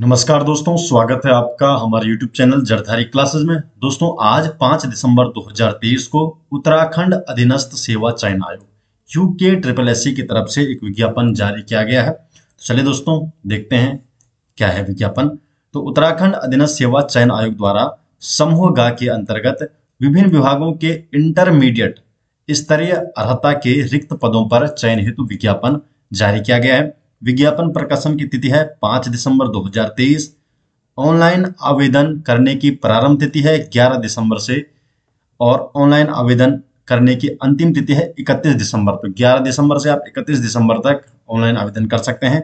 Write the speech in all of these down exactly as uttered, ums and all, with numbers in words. नमस्कार दोस्तों, स्वागत है आपका हमारे यूट्यूब चैनल जर्धारी क्लासेस में। दोस्तों आज पाँच दिसंबर दो हज़ार तेईस को उत्तराखंड अधीनस्थ सेवा चयन आयोग यूके ट्रिपल एससी की तरफ से एक विज्ञापन जारी किया गया है। तो चलिए दोस्तों देखते हैं क्या है विज्ञापन। तो उत्तराखंड अधीनस्थ सेवा चयन आयोग द्वारा समूह ग के अंतर्गत विभिन्न विभागों के इंटरमीडिएट स्तरीय अर्हता के रिक्त पदों पर चयन हेतु विज्ञापन जारी किया गया है। विज्ञापन प्रकाशन की तिथि है पाँच दिसंबर दो हज़ार तेईस। ऑनलाइन आवेदन करने की प्रारंभ तिथि है ग्यारह दिसंबर से और ऑनलाइन आवेदन करने की अंतिम तिथि है इकतीस दिसंबर। तो ग्यारह दिसंबर से आप इकतीस दिसंबर तक ऑनलाइन आवेदन कर सकते हैं।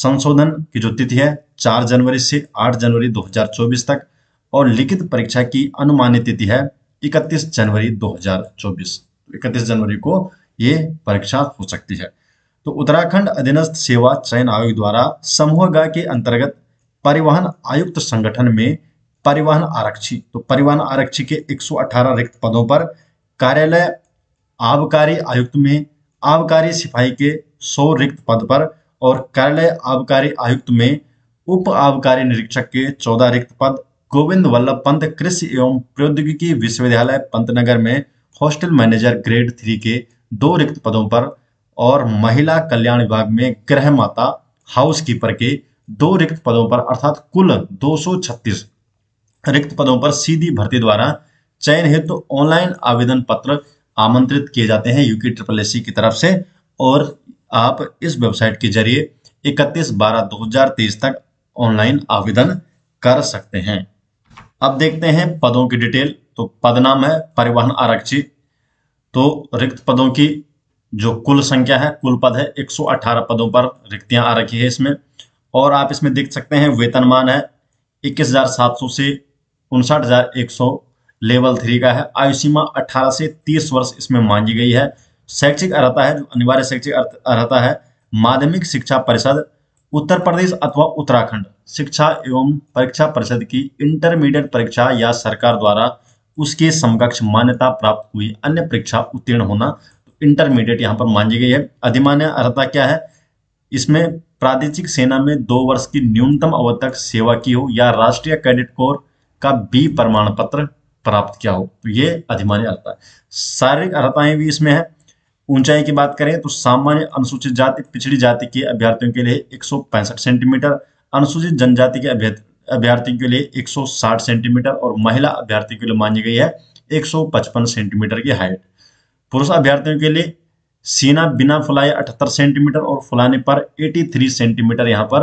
संशोधन की जो तिथि है चार जनवरी से आठ जनवरी दो हज़ार चौबीस तक और लिखित परीक्षा की अनुमानित तिथि है इकतीस जनवरी दो हज़ार चौबीस। इकतीस जनवरी को ये परीक्षा हो सकती है। तो उत्तराखंड अधीनस्थ सेवा चयन आयोग द्वारा समूह ग के अंतर्गत परिवहन आयुक्त संगठन में परिवहन आरक्षी, तो परिवहन आरक्षी के एक सौ अठारह रिक्त पदों पर, कार्यालय आबकारी आयुक्त में आबकारी सिपाही के सौ रिक्त पद पर और कार्यालय आबकारी आयुक्त में उप आबकारी निरीक्षक के चौदह रिक्त पद, गोविंद वल्लभ पंत कृषि एवं प्रौद्योगिकी विश्वविद्यालय पंत नगर में हॉस्टल मैनेजर ग्रेड थ्री के दो रिक्त पदों पर और महिला कल्याण विभाग में गृह माता हाउस कीपर के दो रिक्त पदों पर, अर्थात कुल दो सौ छत्तीस रिक्त पदों पर सीधी भर्ती द्वारा चयन हेतु तो ऑनलाइन आवेदन पत्र आमंत्रित किए जाते हैं यूके ट्रिपल एससी की तरफ से। और आप इस वेबसाइट के जरिए इकतीस बारह दो हज़ार तेईस तक ऑनलाइन आवेदन कर सकते हैं। अब देखते हैं पदों की डिटेल। तो पद नाम है परिवहन आरक्षी। तो रिक्त पदों की जो कुल संख्या है, कुल पद है एक सौ अठारह पदों पर रिक्तियां आ रखी है इसमें। और आप इसमें देख सकते हैं वेतनमान है इक्कीस हज़ार सात सौ से उनसठ हज़ार एक सौ, लेवल थ्री का है। आयु सीमा अठारह से तीस वर्ष इसमें मांगी गई है। शैक्षिक अर्हता है, जो अनिवार्य शैक्षिक अर्हता है, माध्यमिक शिक्षा परिषद उत्तर प्रदेश अथवा उत्तराखंड शिक्षा एवं परीक्षा परिषद की इंटरमीडिएट परीक्षा या सरकार द्वारा उसके समकक्ष मान्यता प्राप्त हुई अन्य परीक्षा उत्तीर्ण होना इंटरमीडिएट यहाँ पर मांगी गई है। अधिमान्य अर्हता क्या है इसमें, प्रादेशिक सेना में दो वर्ष की न्यूनतम अवधि तक सेवा की हो या राष्ट्रीय कैडेट कोर का बी प्रमाण पत्र प्राप्त किया हो, तो ये अधिमान्य अर्हता है। शारीरिक अर्हताएं भी इसमें है। ऊंचाई की बात करें तो सामान्य अनुसूचित जाति पिछड़ी जाति के अभ्यर्थियों के लिए एक सौ पैंसठ सेंटीमीटर, अनुसूचित जनजाति के अभ्यर्थियों के लिए एक सौ साठ सेंटीमीटर और महिला अभ्यर्थियों के लिए मांगी गई है एक सौ पचपन सेंटीमीटर की हाइट। पुरुष अभ्यर्थियों के लिए सीना बिना फुलाए अठहत्तर सेंटीमीटर और फुलाने पर तिरासी सेंटीमीटर यहाँ पर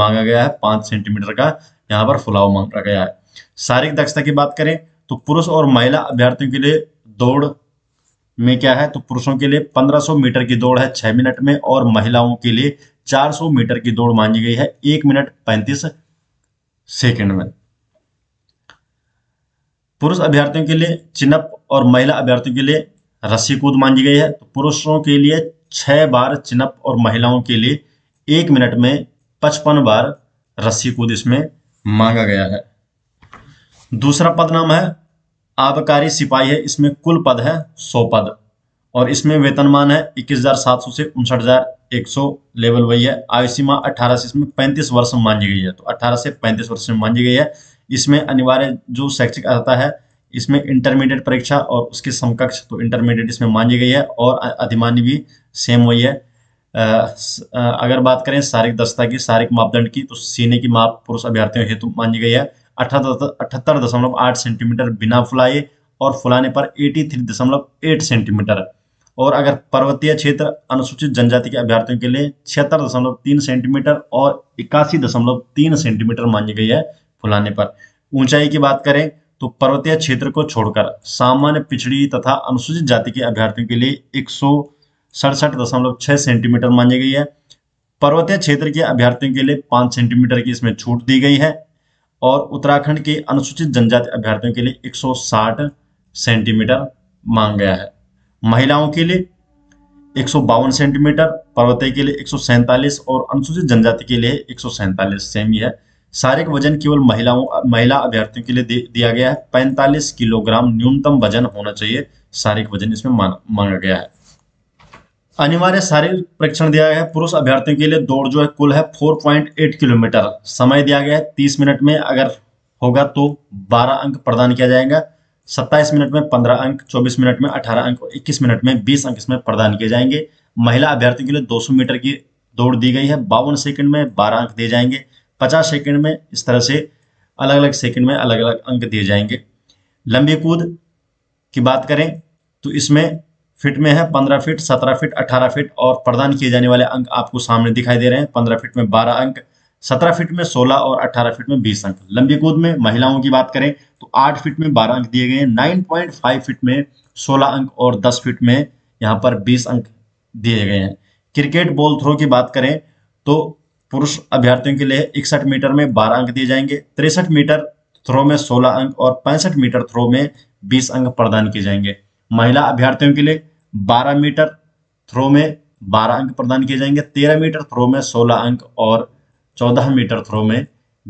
मांगा गया है। पाँच सेंटीमीटर का यहाँ पर फुलाव मांगा गया है। शारीरिक दक्षता की बात करें तो पुरुष और महिला अभ्यर्थियों के लिए दौड़ में क्या है, तो पुरुषों के लिए पंद्रह सौ मीटर की दौड़ है छह मिनट में और महिलाओं के लिए चार सौ मीटर की दौड़ मांगी गई है एक मिनट पैंतीस सेकेंड में। पुरुष अभ्यर्थियों के लिए चिनअप और महिला अभ्यर्थियों के लिए रस्सी कूद मांगी गई है। तो पुरुषों के लिए छह बार चिनअप और महिलाओं के लिए एक मिनट में पचपन बार रस्सी कूद इसमें मांगा गया है। दूसरा पद नाम है आबकारी सिपाही है। इसमें कुल पद है सौ पद और इसमें वेतनमान है इक्कीस हज़ार सात सौ से उनसठ हज़ार एक सौ, लेवल वही है। आयु सीमा अठारह से इसमें पैंतीस वर्ष मांगी गई है, तो अठारह से पैंतीस वर्ष में मांगी गई है। इसमें अनिवार्य जो शैक्षिक अर्हता है, इसमें इंटरमीडिएट परीक्षा और उसके समकक्ष, तो इंटरमीडिएट इसमें मांगी गई है और अधिमान्य भी सेम वही है। आ, अगर बात करें शारीरिक दक्षता की, शारीरिक मापदंड की, तो सीने की माप पुरुष अभ्यर्थियों हेतु मांगी गई है अठहत्तर दशमलव आठ सेंटीमीटर बिना फुलाए और फुलाने पर तिरासी दशमलव आठ सेंटीमीटर। और अगर पर्वतीय क्षेत्र अनुसूचित जनजाति के अभ्यर्थियों के लिए छिहत्तर दशमलव तीन सेंटीमीटर और इक्यासी दशमलव तीन सेंटीमीटर मांगी गई है फुलाने पर। ऊंचाई की बात करें तो पर्वतीय क्षेत्र को छोड़कर सामान्य पिछड़ी तथा अनुसूचित जाति के अभ्यर्थियों के लिए एक सौ सड़सठ दशमलव छः सेंटीमीटर मांगी गई है। पर्वतीय क्षेत्र के अभ्यर्थियों के लिए पाँच सेंटीमीटर की इसमें छूट दी गई है और उत्तराखंड के अनुसूचित जनजाति अभ्यर्थियों के लिए एक सौ साठ सेंटीमीटर मांगा गया है। महिलाओं के लिए एक सौ बावन सेंटीमीटर, पर्वतीय के लिए एक सौ सैंतालीस और अनुसूचित जनजाति के लिए एक सौ सैंतालीस सेमी है। शारीरिक वजन केवल महिलाओं महिला अभ्यर्थियों के लिए दे, दिया गया है पैंतालीस किलोग्राम न्यूनतम वजन होना चाहिए। शारीरिक वजन इसमें मांगा गया है। अनिवार्य शारीरिक परीक्षण दिया गया है। पुरुष अभ्यर्थियों के लिए दौड़ जो है कुल है चार पॉइंट आठ किलोमीटर, समय दिया गया है तीस मिनट में, अगर होगा तो बारह अंक प्रदान किया जाएगा, सत्ताईस मिनट में पंद्रह अंक, चौबीस मिनट में अठारह अंक और इक्कीस मिनट में बीस अंक इसमें प्रदान किए जाएंगे। महिला अभ्यर्थियों के लिए दो सौ मीटर की दौड़ दी गई है, बावन सेकंड में बारह अंक दिए जाएंगे, पचास सेकंड में, इस तरह से अलग अलग सेकंड में अलग अलग अंक दिए जाएंगे। लंबी कूद की बात करें तो इसमें फिट में है पंद्रह फीट, सत्रह फीट, अठारह फीट और प्रदान किए जाने वाले अंक आपको सामने दिखाई दे रहे हैं। पंद्रह फीट में बारह अंक, सत्रह फीट में सोलह और अठारह फीट में बीस अंक। लंबी कूद में महिलाओं की बात करें तो आठ फीट में बारह अंक दिए गए हैं, नाइन पॉइंट फाइव फीट में सोलह अंक और दस फीट में यहाँ पर बीस अंक दिए गए हैं। क्रिकेट बॉल थ्रो की बात करें तो पुरुष अभ्यर्थियों के लिए इकसठ मीटर में बारह अंक दिए जाएंगे, तिरसठ मीटर थ्रो में सोलह अंक और पैंसठ मीटर थ्रो में बीस अंक प्रदान किए जाएंगे। महिला अभ्यर्थियों के लिए बारह मीटर थ्रो में बारह अंक प्रदान किए जाएंगे, तेरह मीटर थ्रो में सोलह अंक और चौदह मीटर थ्रो में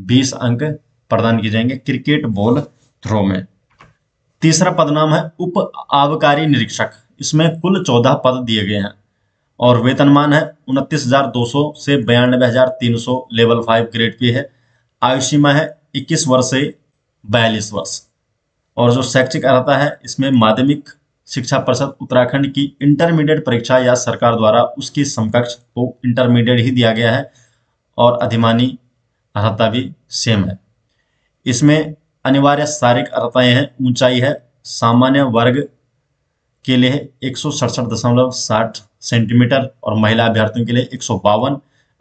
बीस अंक प्रदान किए जाएंगे क्रिकेट बॉल थ्रो में। तीसरा पद नाम है उप आबकारी निरीक्षक, इसमें कुल चौदह पद दिए गए हैं और वेतनमान है उनतीस हजार दो सौ से बयानबे हजार तीन सौ लेवल फाइव ग्रेड पे है। आयु सीमा है इक्कीस वर्ष से बयालीस वर्ष और जो शैक्षिक अर्हता है इसमें माध्यमिक शिक्षा परिषद उत्तराखंड की इंटरमीडिएट परीक्षा या सरकार द्वारा उसकी समकक्ष को इंटरमीडिएट ही दिया गया है और अधिमानी अर्हता भी सेम है। इसमें अनिवार्य शारीरिक अर्हताएं हैं, ऊंचाई है सामान्य वर्ग के लिए एक सौ सड़सठ दशमलव साठ सेंटीमीटर और महिला अभ्यर्थियों के लिए एक सौ बावन,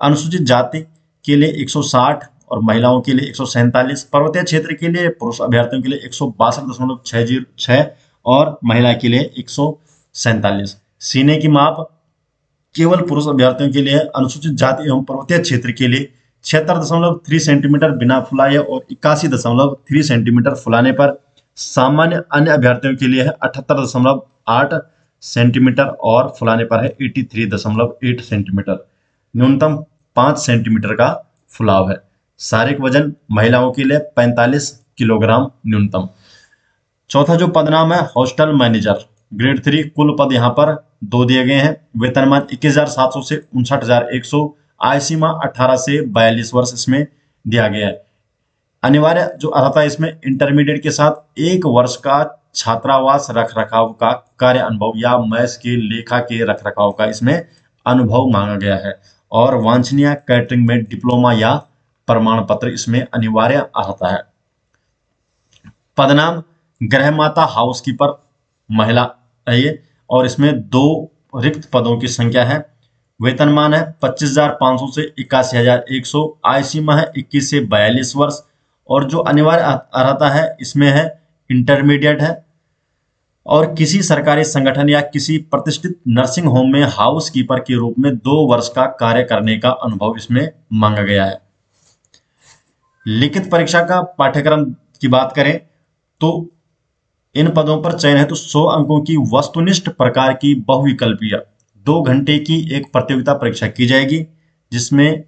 अनुसूचित जाति के लिए एक सौ साठ और महिलाओं के लिए एक सौ सैंतालीस, पर्वतीय क्षेत्र के लिए पुरुष अभ्यर्थियों के लिए एक सौ बासठ दशमलव छः जीरो छः और महिला के लिए एक सौ सैंतालीस। सीने की माप केवल पुरुष अभ्यर्थियों के लिए अनुसूचित जाति एवं पर्वतीय क्षेत्र के लिए छिहत्तर दशमलव थ्री सेंटीमीटर बिना फुलाए और इक्यासी दशमलव थ्री सेंटीमीटर फुलाने पर, सामान्य अन्य अभ्यर्थियों के लिए है अठहत्तर दशमलव आठ सेंटीमीटर और फुलाने पर है एट्टी थ्री दशमलव एट सेंटीमीटर, न्यूनतम पाँच सेंटीमीटर का फुलाव है। शारीरिक वजन महिलाओं के लिए पैंतालीस किलोग्राम न्यूनतम। चौथा जो पद नाम है हॉस्टल मैनेजर ग्रेड थ्री, कुल पद यहाँ पर दो दिए गए हैं, वेतनमान इक्कीस हजार सात सौ से उनसठ हजार एक सौ, आय सीमा अठारह से बयालीस वर्ष इसमें दिया गया है। अनिवार्य जो अर्हता है इसमें इंटरमीडिएट के साथ एक वर्ष का छात्रावास रख रखाव का कार्य अनुभव या मैस के लेखा के रख रखाव का इसमें अनुभव मांगा गया है और वांछनीय कैटरिंग में डिप्लोमा या प्रमाण पत्र इसमें अनिवार्य अर्हता है। पदनाम गृहमाता हाउसकीपर महिला है ये और इसमें दो रिक्त पदों की संख्या है, वेतनमान है पच्चीस हजार पाँच सौ से इक्यासी हजार एक सौ, आय सीमा है इक्कीस से बयालीस वर्ष और जो अनिवार्य अर्हता है इसमें है इंटरमीडिएट है और किसी सरकारी संगठन या किसी प्रतिष्ठित नर्सिंग होम में हाउसकीपर के रूप में दो वर्ष का कार्य करने का अनुभव इसमें मांगा गया है। लिखित परीक्षा का पाठ्यक्रम की बात करें तो इन पदों पर चयन है तो सौ अंकों की वस्तुनिष्ठ प्रकार की बहुविकल्पीय दो घंटे की एक प्रतियोगिता परीक्षा की जाएगी जिसमें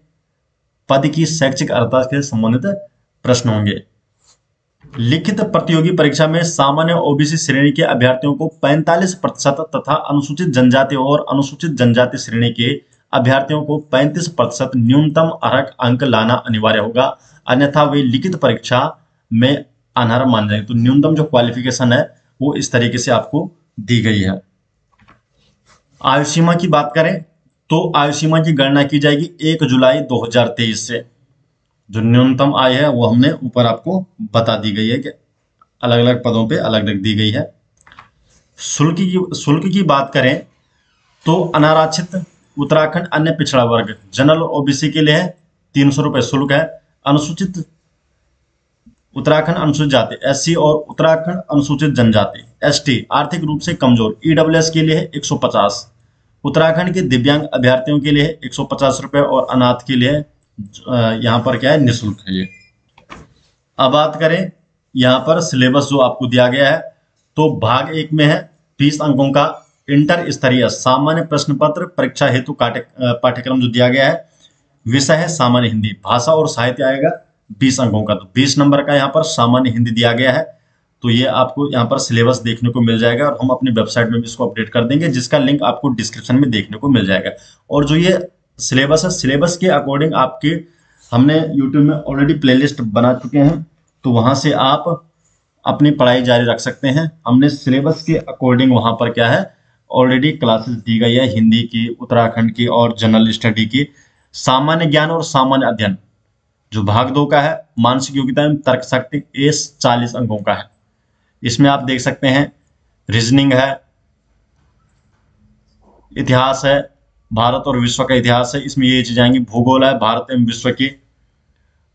पद की शैक्षिक अर्हता से संबंधित प्रश्न होंगे। लिखित प्रतियोगी परीक्षा में सामान्य ओबीसी श्रेणी के अभ्यर्थियों को पैंतालीस प्रतिशत तथा अनुसूचित जनजाति और अनुसूचित जनजाति श्रेणी के अभ्यर्थियों को पैंतीस प्रतिशत न्यूनतम अर्हक अंक लाना अनिवार्य होगा, अन्यथा वे लिखित परीक्षा में अनहर मान जाएंगे। तो न्यूनतम जो क्वालिफिकेशन है वो इस तरीके से आपको दी गई है। आयु सीमा की बात करें तो आयु सीमा की गणना की जाएगी एक जुलाई दो हजार तेईस से, जो न्यूनतम आय है वो हमने ऊपर आपको बता दी गई है कि अलग अलग पदों पे अलग अलग दी गई है। शुल्क की शुल्क की बात करें तो अनारक्षित उत्तराखंड अन्य पिछड़ा वर्ग जनरल ओबीसी के लिए तीन सौ रुपये शुल्क है, अनुसूचित उत्तराखंड अनुसूचित जाति एससी और उत्तराखंड अनुसूचित जनजाति एसटी आर्थिक रूप से कमजोर ईडब्ल्यूएस के लिए एक सौ पचास, उत्तराखंड के दिव्यांग अभ्यर्थियों के लिए एक सौ पचास रुपए और अनाथ के लिए यहाँ पर क्या है निःशुल्क है ये। अब बात करें यहाँ पर सिलेबस जो आपको दिया गया है तो भाग एक में है बीस अंकों का इंटर स्तरीय सामान्य प्रश्न पत्र परीक्षा हेतु पाठ्यक्रम जो दिया गया है, विषय है सामान्य हिंदी, भाषा और साहित्य आएगा बीस अंकों का, तो बीस नंबर का यहाँ पर सामान्य हिंदी दिया गया है। तो ये आपको यहाँ पर सिलेबस देखने को मिल जाएगा और हम अपनी वेबसाइट में भी इसको अपडेट कर देंगे, जिसका लिंक आपको डिस्क्रिप्शन में देखने को मिल जाएगा। और जो ये सिलेबस है, सिलेबस के अकॉर्डिंग आपके हमने यूट्यूब में ऑलरेडी प्लेलिस्ट बना चुके हैं, तो वहाँ से आप अपनी पढ़ाई जारी रख सकते हैं। हमने सिलेबस के अकॉर्डिंग वहाँ पर क्या है ऑलरेडी क्लासेस दी गई है, हिंदी की, उत्तराखंड की और जनरल स्टडी की, सामान्य ज्ञान और सामान्य अध्ययन जो भाग दो का है, मानसिक योग्यता एवं तर्क शक्ति एस चालीस अंकों का है। इसमें आप देख सकते हैं रीजनिंग है, इतिहास है, भारत और विश्व का इतिहास है, इसमें ये चीजें आएंगी, भूगोल है भारत एवं विश्व की,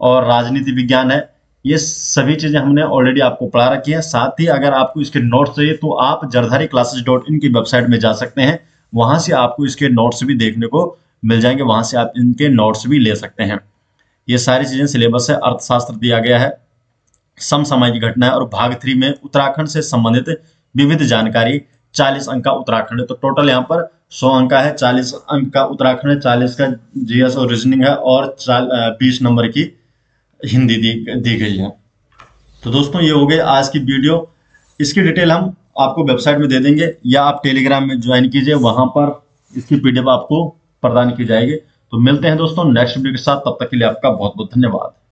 और राजनीति विज्ञान है। ये सभी चीजें हमने ऑलरेडी आपको पढ़ा रखी है। साथ ही अगर आपको इसके नोट्स चाहिए तो आप जर्धारी क्लासेस डॉट इन की वेबसाइट में जा सकते हैं, वहां से आपको इसके नोट्स भी देखने को मिल जाएंगे, वहां से आप इनके नोट्स भी ले सकते हैं। ये सारी चीजें सिलेबस है। अर्थशास्त्र दिया गया है, समसामयिक घटना है, और भाग थ्री में उत्तराखंड से संबंधित विविध जानकारी चालीस अंक का उत्तराखंड है। तो टोटल यहाँ पर सौ अंक है, चालीस अंक का उत्तराखंड है, चालीस का जीएस और रीजनिंग है, और बीस नंबर की हिंदी दी दी गई है। तो दोस्तों ये हो गए आज की वीडियो। इसकी डिटेल हम आपको वेबसाइट में दे देंगे, या आप टेलीग्राम में ज्वाइन कीजिए, वहां पर इसकी पीडीएफ आपको प्रदान की जाएगी। तो मिलते हैं दोस्तों नेक्स्ट वीडियो के साथ, तब तक के लिए आपका बहुत बहुत धन्यवाद।